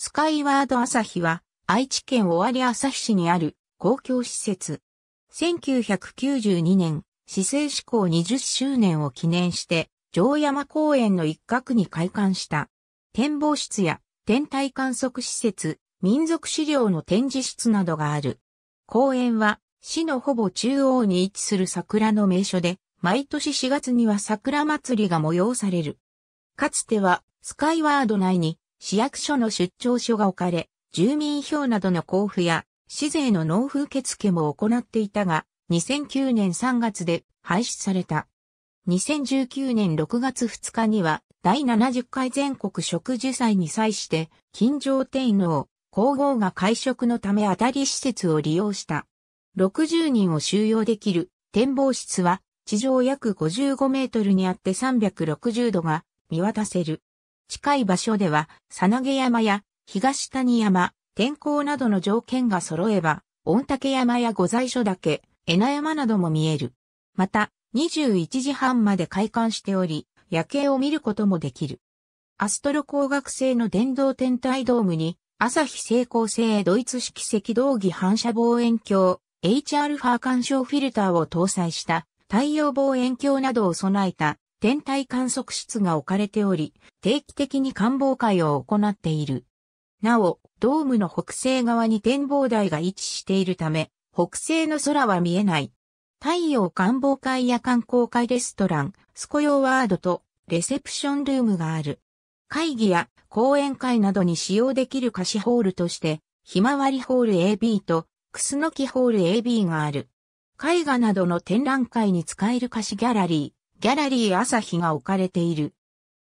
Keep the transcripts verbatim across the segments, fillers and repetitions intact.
スカイワード朝日は愛知県尾張旭市にある公共施設。せんきゅうひゃくきゅうじゅうにねん、市制施行にじゅっしゅうねんを記念して城山公園の一角に開館した。展望室や天体観測施設、民族資料の展示室などがある。公園は市のほぼ中央に位置する桜の名所で、毎年しがつには桜祭りが催される。かつてはスカイワード内に市役所の出張所が置かれ、住民票などの交付や、市税の納付受付も行っていたが、にせんきゅうねんさんがつで廃止された。にせんじゅうきゅうねんろくがつふつかには、だいななじゅっかい全国植樹祭に際して、金城天皇、皇后が会食のため当たり施設を利用した。ろくじゅうにんを収容できる展望室は、地上約ごじゅうごメートルにあってさんびゃくろくじゅうどが見渡せる。近い場所では、さなげ山や東谷山、天候などの条件が揃えば、御嶽山や御在所岳、恵那山なども見える。また、にじゅういちじはんまで開館しており、夜景を見ることもできる。アストロ光学製の電動天体ドームに、朝日成功製ドイツ式赤道儀反射望遠鏡、エイチアルファ 干渉フィルターを搭載した太陽望遠鏡などを備えた、天体観測室が置かれており、定期的に観望会を行っている。なお、ドームの北西側に展望台が位置しているため、北西の空は見えない。太陽観望会や観光会レストラン、スコヨワードとレセプションルームがある。会議や講演会などに使用できる貸しホールとして、ひまわりホール エービー とクスノキホール エービー がある。絵画などの展覧会に使える貸しギャラリー。ギャラリー朝日が置かれている。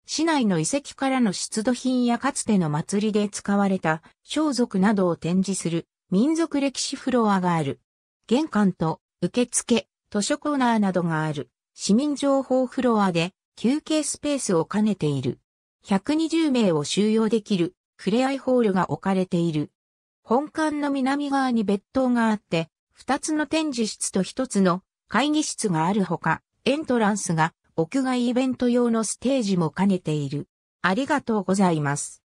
市内の遺跡からの出土品やかつての祭りで使われた装束などを展示する民族歴史フロアがある。玄関と受付、図書コーナーなどがある市民情報フロアで休憩スペースを兼ねている。ひゃくにじゅうめいを収容できるふれあいホールが置かれている。本館の南側に別棟があって、ふたつの展示室とひとつの会議室があるほか、エントランスが屋外イベント用のステージも兼ねている。ありがとうございます。